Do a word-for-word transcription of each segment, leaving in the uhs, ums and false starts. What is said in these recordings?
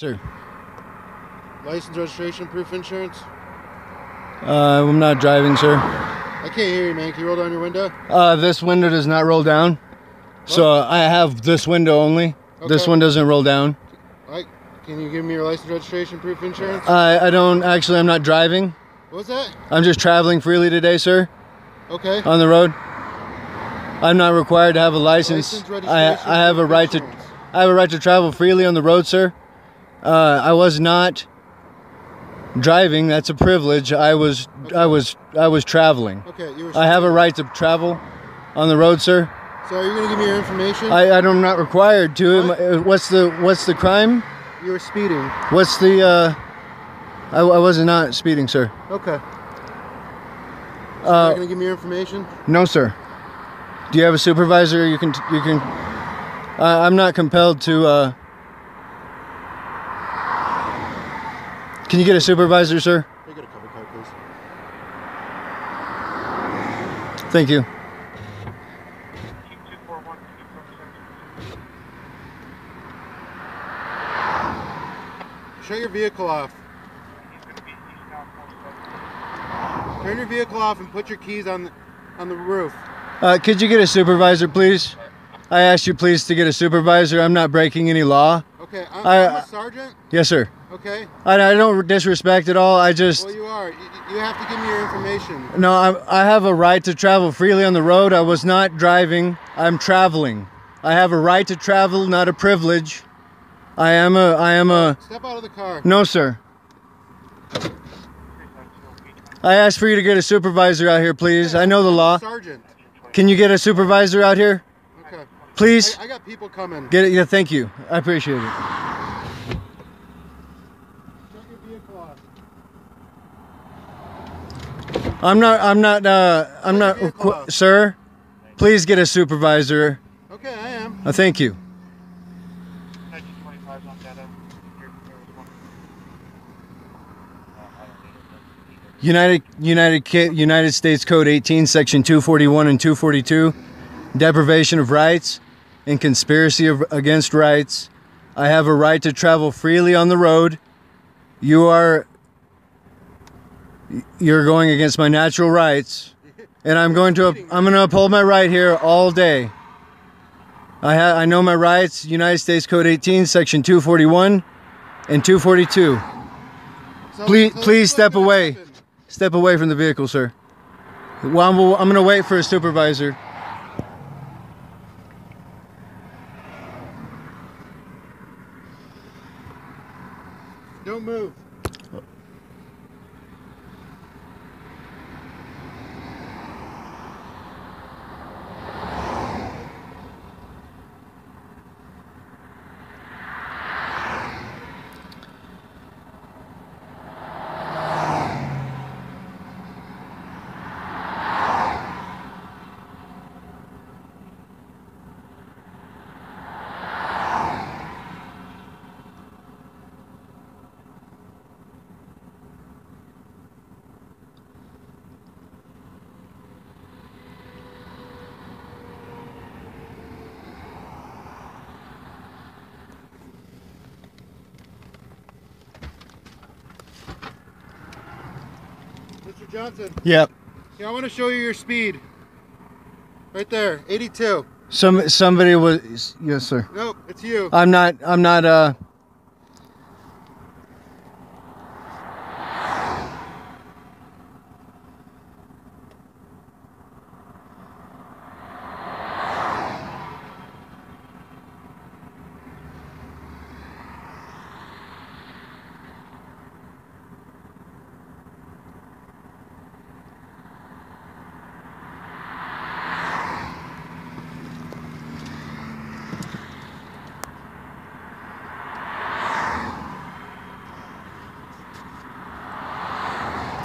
Sir. License, registration, proof, insurance? Uh, I'm not driving, sir. I can't hear you, man. Can you roll down your window? Uh, this window does not roll down. What? So uh, I have this window only. Okay. This one doesn't roll down. All right. Can you give me your license, registration, proof, insurance? I, I don't. Actually, I'm not driving. What was that? I'm just traveling freely today, sir. Okay. On the road. I'm not required to have a license. license registration, I, I have a right insurance. to. I have a right to travel freely on the road, sir. Uh, I was not driving. That's a privilege. I was, okay. I was, I was traveling. Okay, you were. I have a right to travel on the road, sir. So are you going to give me your information? I, I'm not required to. What? What's the, what's the crime? You were speeding. What's the? Uh, I, I was not speeding, sir. Okay. So uh, you're not going to give me your information? No, sir. Do you have a supervisor? You can, you can. Uh, I'm not compelled to. Uh, Can you get a supervisor, sir? Can I get a cover card, please? Thank you. Shut your vehicle off. Turn your vehicle off and put your keys on the, on the roof. Uh, could you get a supervisor, please? I asked you, please, to get a supervisor. I'm not breaking any law. Okay, I'm, I, I'm a sergeant? Yes, sir. Okay. I, I don't disrespect at all. I just. Well, you are. You, you have to give me your information. No, I, I have a right to travel freely on the road. I was not driving. I'm traveling. I have a right to travel, not a privilege. I am a. I am a. Step out of the car. No, sir. I asked for you to get a supervisor out here, please. Okay, I know the law. Sergeant. Can you get a supervisor out here? Okay. Please. I, I got people coming. Get it. Yeah. Thank you. I appreciate it. I'm not, I'm not, uh, I'm not, requ sir, please get a supervisor. Okay, I am. Uh, thank you. United, United, United States Code eighteen, Section two forty-one and two forty-two, deprivation of rights and conspiracy of, against rights. I have a right to travel freely on the road. You are... You're going against my natural rights, and I'm going to I'm going to uphold my right here all day. I ha I know my rights. United States Code eighteen, Section two forty-one and two forty-two. So, please, so please step away. Happen. Step away from the vehicle, sir. Well, I'm, I'm going to wait for a supervisor. Don't move. Mister Johnson. Yep. Yeah, I want to show you your speed. Right there, eighty-two. Some somebody was. Yes, sir. Nope, it's you. I'm not. I'm not. Uh.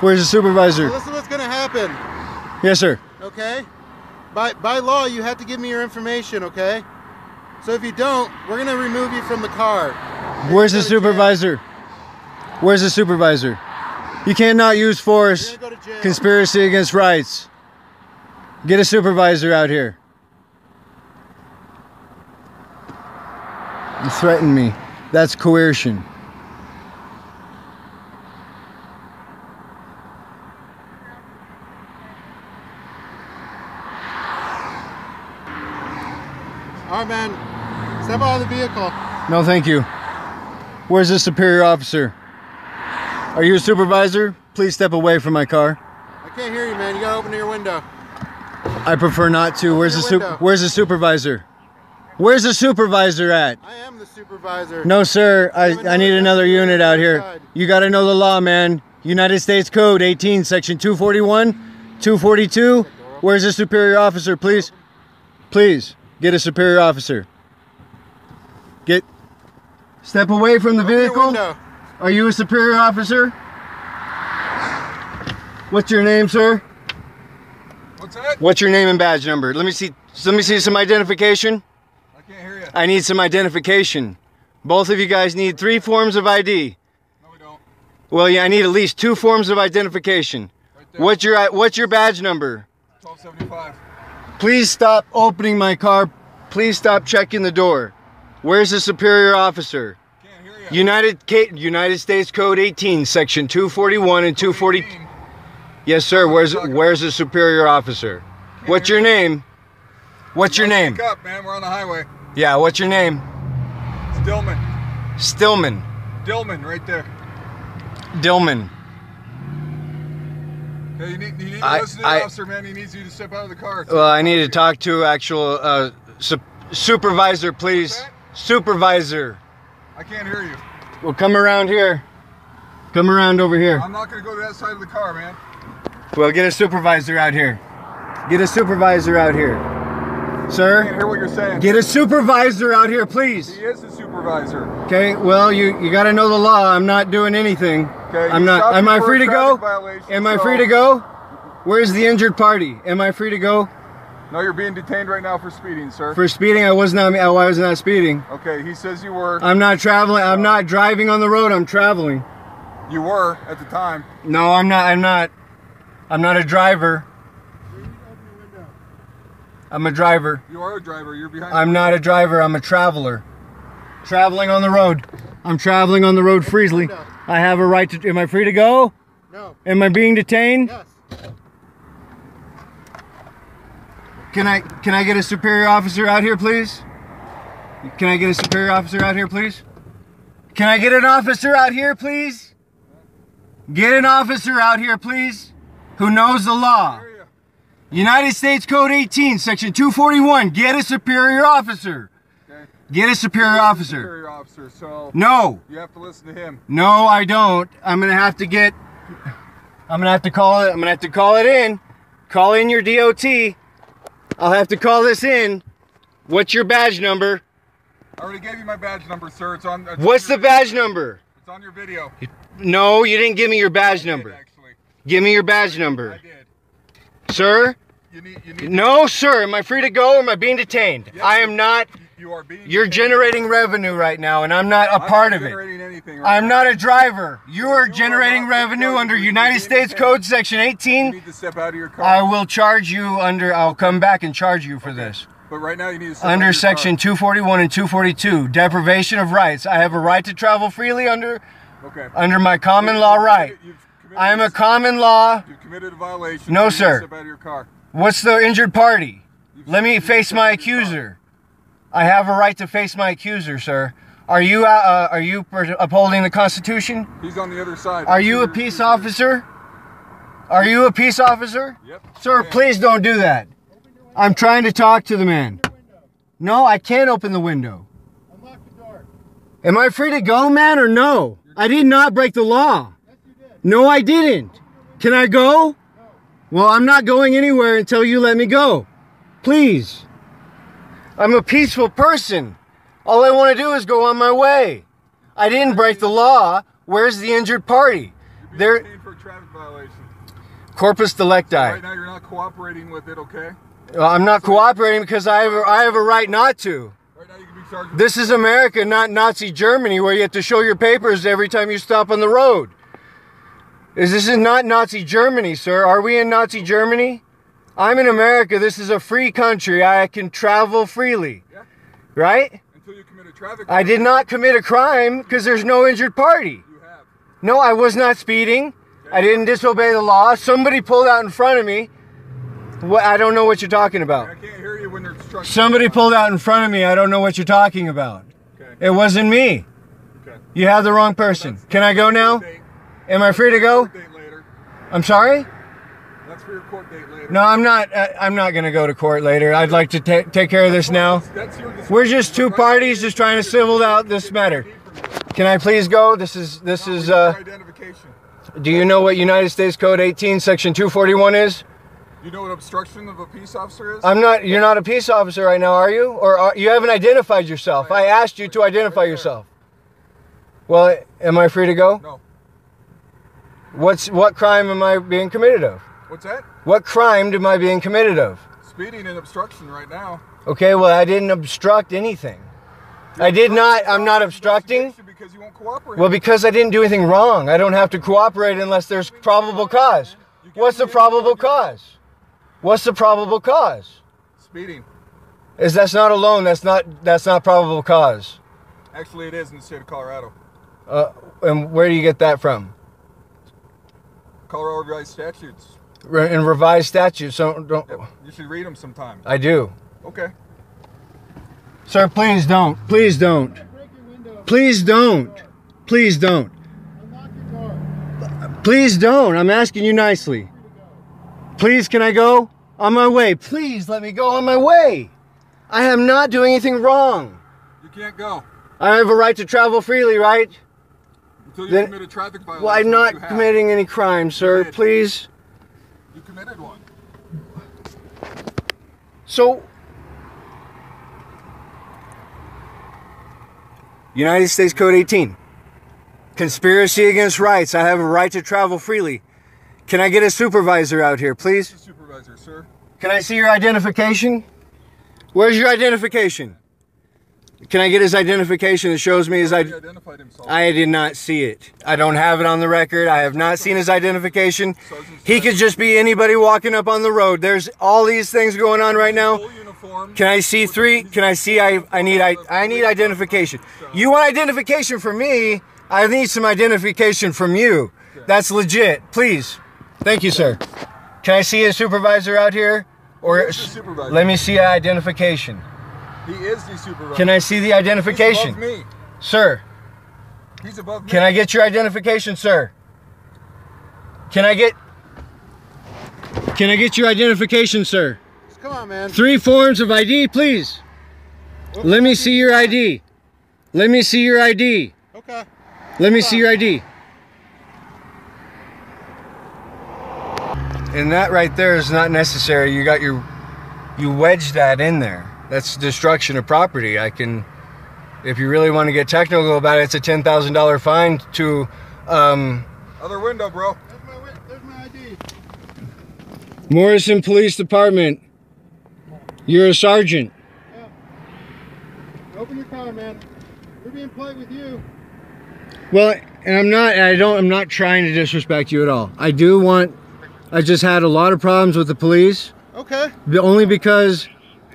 Where's the supervisor? Well, this is what's going to happen. Yes, sir. Okay? By, by law, you have to give me your information, okay? So if you don't, we're going to remove you from the car. Where's the supervisor? Where's the supervisor? You cannot use force, go to jail. Conspiracy against rights. Get a supervisor out here. You threaten me. That's coercion. Sorry, man. Step out of the vehicle. No, thank you. Where's the superior officer? Are you a supervisor? Please step away from my car. I can't hear you, man. You gotta open your window. I prefer not to. Open where's the su Where's the supervisor? Where's the supervisor at? I am the supervisor. No, sir. I, I need another unit out here. You gotta know the law, man. United States Code eighteen, Section two forty-one, two forty-two. Where's the superior officer, please? Please, get a superior officer. Get... Step away from the vehicle. Are you a superior officer? What's your name, sir? What's that? What's your name and badge number? Let me see. Let me see some identification. I can't hear you. I need some identification. Both of you guys need three forms of I D. No, we don't. Well, yeah, I need at least two forms of identification. Right there. What's your What's your badge number? twelve seventy-five. Please stop opening my car. Please stop checking the door. Where's the superior officer? Can't hear you. United United States Code eighteen, Section two forty-one and two forty-two. Yes, sir. Where's Where's the superior officer? What's your name? What's your name? Pick up, man. We're on the highway. Yeah. What's your name? Stillman. Stillman. Dillman, right there. Dillman. Hey, you need, you need to I, listen to I, the officer, man. He needs you to step out of the car. Well, I need to talk to actual uh, su supervisor, please. Supervisor. I can't hear you. Well, come around here. Come around over here. I'm not gonna go to that side of the car, man. Well, get a supervisor out here. Get a supervisor out here. Sir? I can't hear what you're saying. Get a supervisor out here, please. He is a supervisor. Okay, well, you, you gotta know the law. I'm not doing anything. Okay, I'm not, am I free to go? Am I free to go? Where's the injured party? Am I free to go? No, you're being detained right now for speeding, sir. For speeding, I was not, I was not speeding. Okay, he says you were. I'm not traveling, I'm not driving on the road, I'm traveling. You were at the time. No, I'm not, I'm not. I'm not a driver. I'm a driver. You are a driver. You're behind. I'm not a driver. I'm a traveler. Traveling on the road. I'm traveling on the road freely. I have a right to. Am I free to go? No. Am I being detained? Yes. Can I can I get a superior officer out here, please? Can I get a superior officer out here, please? Can I get an officer out here, please? Get an officer out here, please. Who knows the law. United States Code eighteen, Section two forty-one. Get a superior officer. Okay. Get a superior officer. Superior officer, so no. You have to listen to him. No, I don't. I'm gonna have to get. I'm gonna have to call it. I'm gonna have to call it in. Call in your D O T. I'll have to call this in. What's your badge number? I already gave you my badge number, sir. It's on. It's What's on your, the badge number? It's on your video. No, you didn't give me your badge I number. Did, Give me your badge number. I did. Sir? You need, you need no, sir. Am I free to go or am I being detained? Yes, I am not. You are being You're detained. generating revenue right now, and I'm not a I'm part not of it. Right I'm now. not a driver. You are you generating are revenue code. under United States detained. Code Section eighteen. You need to step out of your car. I will charge you under, I'll come back and charge you for okay. this. But right now you need to step Under out of your Section car. two forty-one and two forty-two, deprivation of rights. I have a right to travel freely under, okay. under my common okay. law right. You've, I am a common law. You've committed a violation. No, sir. Step out of your car. What's the injured party? You've Let me face my accuser. I have a right to face my accuser, sir. Are you uh, are you upholding the Constitution? He's on the other side. Are you a peace officer? Are you a peace officer? Yep. Sir, please don't do that. I'm trying to talk to the man. No, I can't open the window. Unlock the door. Am I free to go, man, or no? I did not break the law. No, I didn't. Can I go? No. Well, I'm not going anywhere until you let me go. Please. I'm a peaceful person. All I want to do is go on my way. I didn't break the law. Where's the injured party? You're being detained for a traffic violation. Corpus delicti. So right now you're not cooperating with it, okay? Well, I'm not so cooperating because I have a, I have a right not to. Right now you can be charged with this is America, not Nazi Germany, where you have to show your papers every time you stop on the road. Is this is not Nazi Germany, sir. Are we in Nazi Germany? I'm in America. This is a free country. I can travel freely. Yeah. Right? Until you commit a traffic crime. I did not commit a crime because there's no injured party. You have. No, I was not speeding. Okay. I didn't disobey the law. Somebody pulled out in front of me. What? I don't know what you're talking about. I can't hear you when they're truck. Somebody pulled out in front of me. I don't know what you're talking about. Okay. It wasn't me. Okay. You have the wrong person. That's Can I go now? Date. Am I free to go? Later. I'm sorry? That's for your court date later. No, I'm not. Uh, I'm not going to go to court later. I'd like to ta take care of this now. We're just two parties just trying to civil out this matter. Can I please go? This is this is. Uh, do you know what United States Code eighteen, Section two forty-one is? You know what obstruction of a peace officer is? I'm not. You're not a peace officer right now, are you? Or are, you haven't identified yourself. I asked you to identify yourself. Well, am I free to go? No. What's what crime am I being committed of? What's that? What crime am I being committed of? Speeding and obstruction right now. Okay, well, I didn't obstruct anything. You're I did not. I'm not obstructing. Because you won't cooperate. Well, because I didn't do anything wrong. I don't have to cooperate unless there's probable cause. What's the probable cause? What's the probable cause? Speeding. Is that's not a loan? That's not. That's not probable cause. Actually, it is in the state of Colorado. Uh, and where do you get that from? Colorado revised statutes. Re and revised statutes. So don't. Yep. You should read them sometime. I do. Okay. Sir, please don't. Please don't. Please don't. Please don't. Please don't. I'm asking you nicely. Please, can I go? On my way. Please let me go on my way. I am not doing anything wrong. You can't go. I have a right to travel freely, right? Until you then, commit a traffic violation. Well, I'm not committing any crime, sir. You please. You committed one. So... United States Code eighteen. Conspiracy against rights. I have a right to travel freely. Can I get a supervisor out here, please? Where's the supervisor, sir? Can I see your identification? Where's your identification? Can I get his identification that shows me his identity? I did not see it. I don't have it on the record. I have not seen his identification. He could just be anybody walking up on the road. There's all these things going on right now. Can I see three? Can I see? I I need I I need identification. You want identification from me? I need some identification from you. That's legit. Please. Thank you, sir. Can I see a supervisor out here? Or let me see identification. He is the supervisor. Can I see the identification? He's above me. Sir. He's above me. Can I get your identification, sir? Can I get Can I get your identification, sir? Come on, man. Three forms of I D, please. Oops. Let me see your I D. Let me see your I D. Okay. Let me Come see on. your I D. And that right there is not necessary. You got your you wedged that in there. That's destruction of property. I can, if you really want to get technical about it, it's a ten thousand dollar fine to, um... Other window, bro. There's my, there's my I D. Morrison Police Department. You're a sergeant. Yeah. Open your car, man. We're being polite with you. Well, and I'm not, I don't, I'm not trying to disrespect you at all. I do want, I just had a lot of problems with the police. Okay. Only because...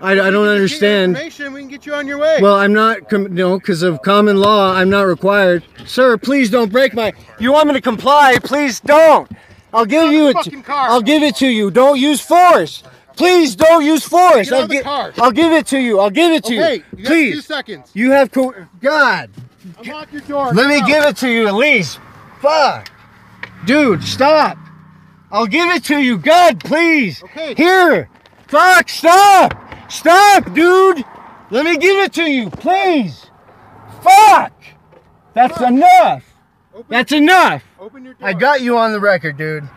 I, I don't understand. We can get you on your way. Well, I'm not, no, because of common law, I'm not required. Sir, please don't break my. You want me to comply? Please don't. I'll give you it. I'll give it to you. Don't use force. Please don't use force. I'll give. I'll give it to you. I'll give it to you. Please. Two seconds. You have co God. Unlock your door. Let me give it to you at least. Fuck, dude, stop. I'll give it to you. God, please. Okay. Here. Fuck, stop. Stop, dude! Let me give it to you, please! Fuck! That's Fuck. enough! Open That's enough! Open your door. I got you on the record, dude.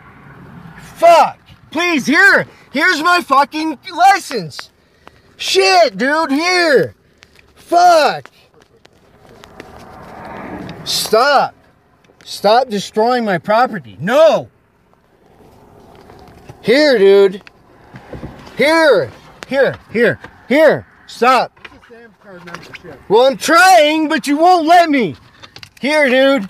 Fuck! Please, here! Here's my fucking license! Shit, dude, here! Fuck! Stop! Stop destroying my property! No! Here, dude! Here! Here, here, here, stop. Well, I'm trying, but you won't let me. Here, dude.